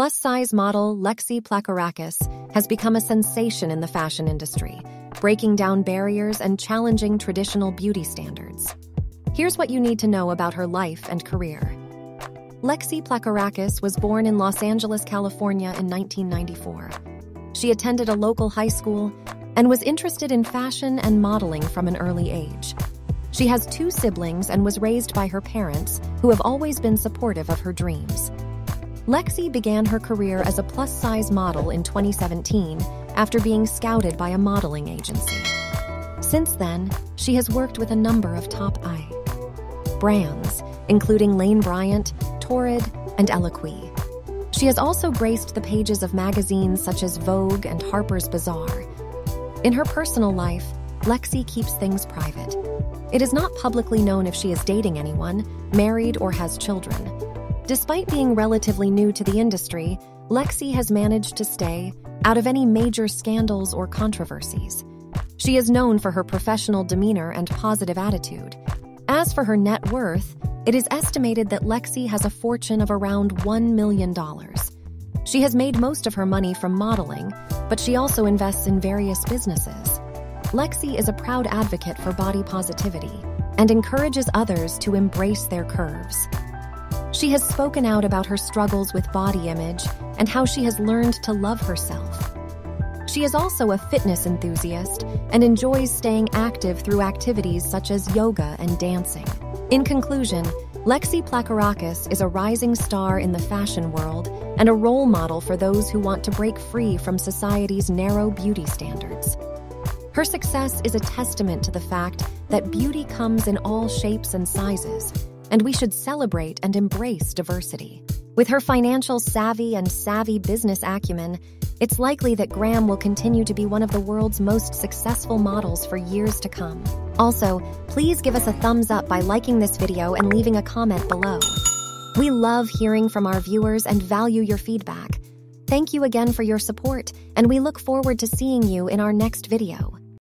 Plus-size model Lexi Placourakis has become a sensation in the fashion industry, breaking down barriers and challenging traditional beauty standards. Here's what you need to know about her life and career. Lexi Placourakis was born in Los Angeles, California in 1994. She attended a local high school and was interested in fashion and modeling from an early age. She has two siblings and was raised by her parents, who have always been supportive of her dreams. Lexi began her career as a plus-size model in 2017 after being scouted by a modeling agency. Since then, she has worked with a number of top brands, including Lane Bryant, Torrid, and Eloquii. She has also graced the pages of magazines such as Vogue and Harper's Bazaar. In her personal life, Lexi keeps things private. It is not publicly known if she is dating anyone, married, or has children. Despite being relatively new to the industry, Lexi has managed to stay out of any major scandals or controversies. She is known for her professional demeanor and positive attitude. As for her net worth, it is estimated that Lexi has a fortune of around $1 million. She has made most of her money from modeling, but she also invests in various businesses. Lexi is a proud advocate for body positivity and encourages others to embrace their curves. She has spoken out about her struggles with body image and how she has learned to love herself. She is also a fitness enthusiast and enjoys staying active through activities such as yoga and dancing. In conclusion, Lexi Placourakis is a rising star in the fashion world and a role model for those who want to break free from society's narrow beauty standards. Her success is a testament to the fact that beauty comes in all shapes and sizes, and we should celebrate and embrace diversity. With her financial savvy and savvy business acumen, it's likely that Graham will continue to be one of the world's most successful models for years to come. Also, please give us a thumbs up by liking this video and leaving a comment below. We love hearing from our viewers and value your feedback. Thank you again for your support, and we look forward to seeing you in our next video.